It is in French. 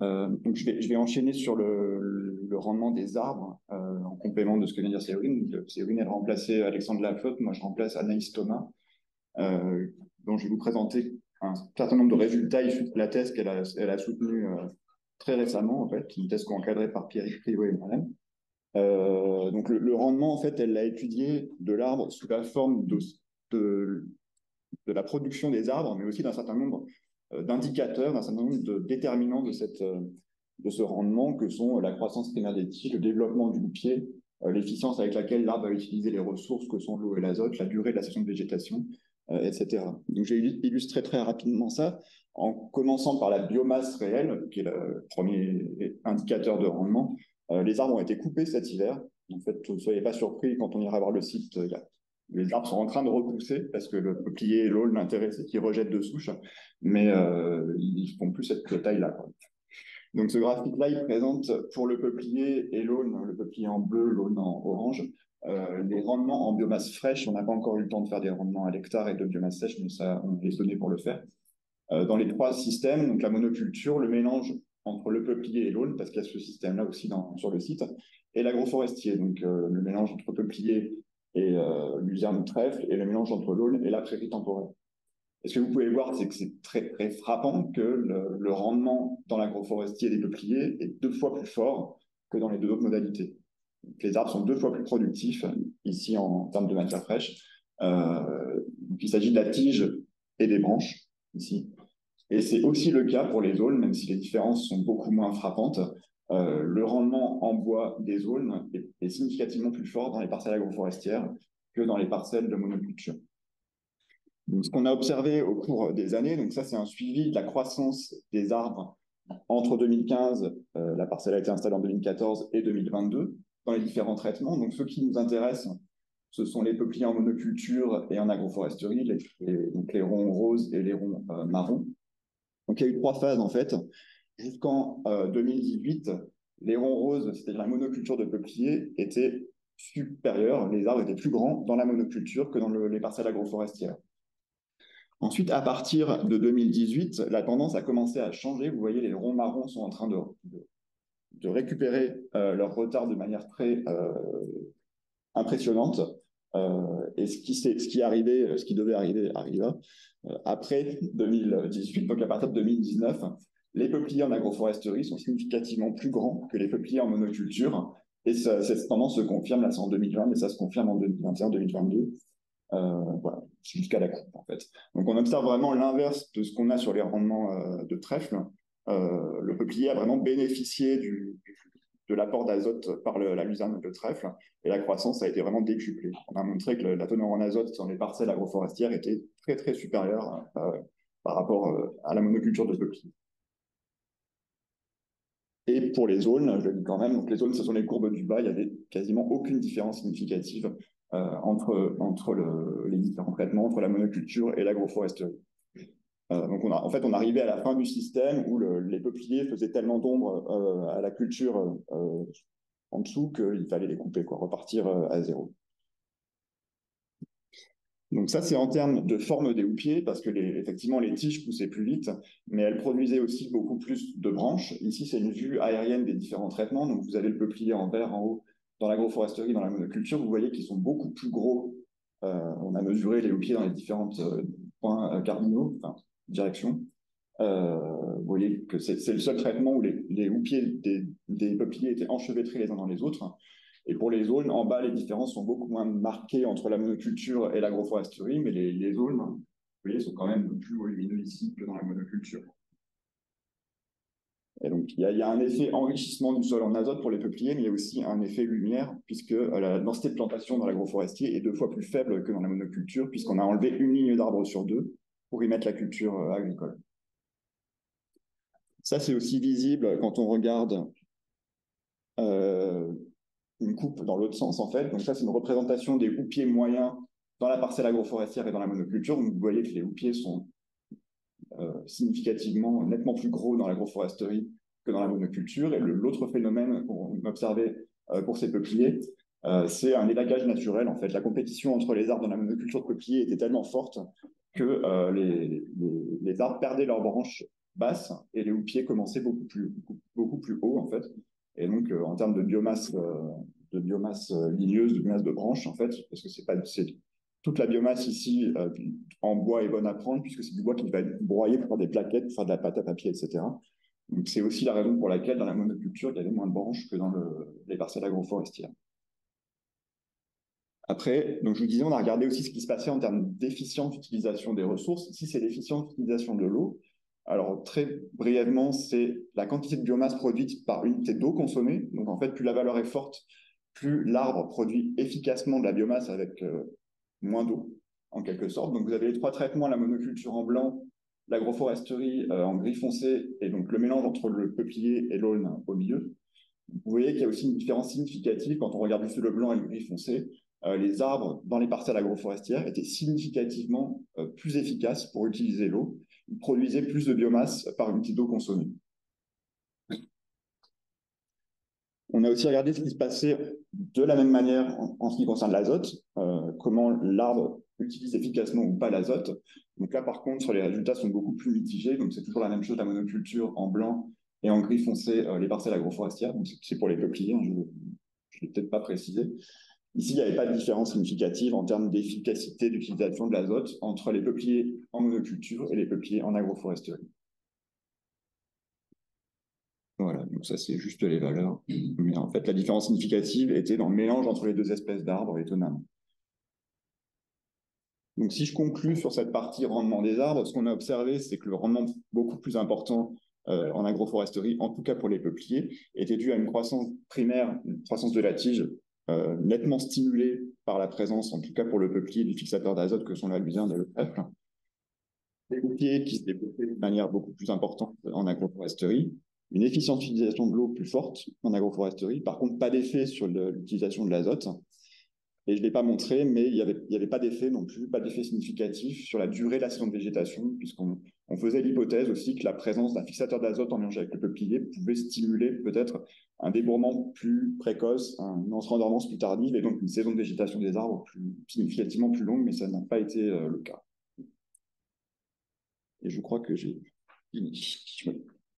Donc je vais enchaîner sur le rendement des arbres en complément de ce que vient de dire Séverine. Séverine, elle remplaçait Alexandre Lafotte, moi je remplace Anaïs Thomas, dont je vais vous présenter un certain nombre de résultats issus de la thèse qu'elle a soutenue très récemment, en fait, une thèse encadrée par Pierre Priot et moi-même. Donc le rendement, en fait, elle l'a étudié de l'arbre sous la forme de la production des arbres, mais aussi d'un certain nombre d'indicateurs, d'un certain nombre de déterminants de ce rendement que sont la croissance primaire des tiges, le développement du pied, l'efficience avec laquelle l'arbre va utiliser les ressources que sont l'eau et l'azote, la durée de la session de végétation, etc. Donc j'ai illustré très rapidement ça en commençant par la biomasse réelle, qui est le premier indicateur de rendement. Les arbres ont été coupés cet hiver. En fait, ne soyez pas surpris quand on ira voir le site. Les arbres sont en train de repousser parce que le peuplier et l'aule, l'intérêt, c'est qu'ils rejettent de souches, mais ils ne font plus cette taille-là. Donc ce graphique-là, il présente pour le peuplier et l'aune, le peuplier en bleu, l'aune en orange, les rendements en biomasse fraîche. On n'a pas encore eu le temps de faire des rendements à l'hectare et de biomasse sèche, mais ça, on est donné pour le faire. Dans les trois systèmes, donc la monoculture, le mélange entre le peuplier et l'aune, parce qu'il y a ce système-là aussi sur le site, et l'agroforestier, donc le mélange entre peuplier et luzerne trèfle, et le mélange entre l'aune et la prairie temporaire. Et ce que vous pouvez voir, c'est que c'est très, très frappant que le rendement dans l'agroforestier des peupliers est 2 fois plus fort que dans les 2 autres modalités. Donc, les arbres sont 2 fois plus productifs, ici en termes de matière fraîche. Donc, il s'agit de la tige et des branches, ici. Et c'est aussi le cas pour les aunes, même si les différences sont beaucoup moins frappantes. Le rendement en bois des aunes est significativement plus fort dans les parcelles agroforestières que dans les parcelles de monoculture. Donc, ce qu'on a observé au cours des années, donc ça c'est un suivi de la croissance des arbres entre 2015, la parcelle a été installée en 2014 et 2022, dans les différents traitements. Donc ceux qui nous intéressent, ce sont les peupliers en monoculture et en agroforesterie, donc les ronds roses et les ronds marrons. Donc il y a eu 3 phases en fait. Jusqu'en 2018, les ronds roses, c'est-à-dire la monoculture de peupliers, étaient supérieures, les arbres étaient plus grands dans la monoculture que dans les parcelles agroforestières. Ensuite, à partir de 2018, la tendance a commencé à changer. Vous voyez, les ronds marrons sont en train de récupérer leur retard de manière très impressionnante. Et ce qui devait arriver arriva. Après 2018, donc à partir de 2019, les peupliers en agroforesterie sont significativement plus grands que les peupliers en monoculture. Et cette tendance se confirme, là c'est en 2020, mais ça se confirme en 2021-2022. Voilà, jusqu'à la coupe en fait. Donc on observe vraiment l'inverse de ce qu'on a sur les rendements de trèfle. Le peuplier a vraiment bénéficié de l'apport d'azote par la luzerne de trèfle, et la croissance a été vraiment décuplée. On a montré que la teneur en azote dans les parcelles agroforestières était très très supérieure par rapport à la monoculture de peuplier. Et pour les aunes, je le dis quand même, donc les aunes, ce sont les courbes du bas, il n'y avait quasiment aucune différence significative entre les différents traitements, entre la monoculture et l'agroforesterie. Donc on arrivait à la fin du système où les peupliers faisaient tellement d'ombre à la culture en dessous qu'il fallait les couper, quoi, repartir à zéro. Donc ça, c'est en termes de forme des houppiers, parce que effectivement, les tiges poussaient plus vite, mais elles produisaient aussi beaucoup plus de branches. Ici, c'est une vue aérienne des différents traitements. Donc vous avez le peuplier en vert en haut, dans l'agroforesterie, dans la monoculture, vous voyez qu'ils sont beaucoup plus gros. On a mesuré les houppiers dans les différents points cardinaux, enfin, directions. Vous voyez que c'est le seul traitement où les houppiers des peupliers étaient enchevêtrés les uns dans les autres. Et pour les aunes, en bas, les différences sont beaucoup moins marquées entre la monoculture et l'agroforesterie, mais les aunes, vous voyez, sont quand même plus volumineux ici que dans la monoculture. Et donc, il y a un effet enrichissement du sol en azote pour les peupliers, mais il y a aussi un effet lumière, puisque la densité de plantation dans l'agroforestier est 2 fois plus faible que dans la monoculture, puisqu'on a enlevé 1 ligne d'arbres sur 2 pour y mettre la culture agricole. Ça, c'est aussi visible quand on regarde une coupe dans l'autre sens, en fait. Donc ça, c'est une représentation des houppiers moyens dans la parcelle agroforestière et dans la monoculture. Donc, vous voyez que les houppiers sont significativement, nettement plus gros dans l'agroforesterie que dans la monoculture. Et l'autre phénomène qu'on observait pour ces peupliers, c'est un élagage naturel, en fait. La compétition entre les arbres dans la monoculture de peupliers était tellement forte que les arbres perdaient leurs branches basse et les houppiers commençaient beaucoup plus haut en fait. Et donc en termes de biomasse ligneuse, de biomasse de branche en fait, parce que c'est pas toute la biomasse ici en bois est bonne à prendre puisque c'est du bois qui va être broyé pour faire des plaquettes, pour faire de la pâte à papier, etc. Donc c'est aussi la raison pour laquelle dans la monoculture il y avait moins de branches que dans les parcelles agroforestières. Après, donc je vous disais, on a regardé aussi ce qui se passait en termes d'efficience d'utilisation des ressources. Ici, c'est l'efficience d'utilisation de l'eau. Alors, très brièvement, c'est la quantité de biomasse produite par unité d'eau consommée. Donc, en fait, plus la valeur est forte, plus l'arbre produit efficacement de la biomasse avec moins d'eau, en quelque sorte. Donc, vous avez les trois traitements, la monoculture en blanc, l'agroforesterie en gris foncé, et donc le mélange entre le peuplier et l'aulne au milieu. Vous voyez qu'il y a aussi une différence significative quand on regarde juste le blanc et le gris foncé. Les arbres dans les parcelles agroforestières étaient significativement plus efficaces pour utiliser l'eau. Ils produisaient plus de biomasse par unité d'eau consommée. On a aussi regardé ce qui se passait de la même manière en ce qui concerne l'azote, comment l'arbre utilise efficacement ou pas l'azote. Donc là, par contre, les résultats sont beaucoup plus mitigés. Donc c'est toujours la même chose, la monoculture en blanc et en gris foncé, les parcelles agroforestières. C'est pour les peupliers, hein, je ne l'ai peut-être pas précisé. Ici, il n'y avait pas de différence significative en termes d'efficacité d'utilisation de l'azote entre les peupliers en monoculture et les peupliers en agroforesterie. Voilà, donc ça c'est juste les valeurs. Mais en fait, la différence significative était dans le mélange entre les deux espèces d'arbres, étonnamment. Donc si je conclue sur cette partie rendement des arbres, ce qu'on a observé, c'est que le rendement beaucoup plus important en agroforesterie, en tout cas pour les peupliers, était dû à une croissance primaire, une croissance de la tige, nettement stimulé par la présence, en tout cas pour le peuplier, du fixateur d'azote que sont l'allusine et le trèfle. Des peupliers qui se développaient de manière beaucoup plus importante en agroforesterie, une efficience d'utilisation de l'eau plus forte en agroforesterie, par contre pas d'effet sur l'utilisation de l'azote, et je ne l'ai pas montré, mais il n'y avait pas d'effet non plus, pas d'effet significatif sur la durée de la saison de végétation, puisqu'on faisait l'hypothèse aussi que la présence d'un fixateur d'azote en mélange avec le peuplier pouvait stimuler peut-être un débourrement plus précoce, une entrée en dormance plus tardive, et donc une saison de végétation des arbres significativement plus longue, mais ça n'a pas été le cas. Et je crois que j'ai fini.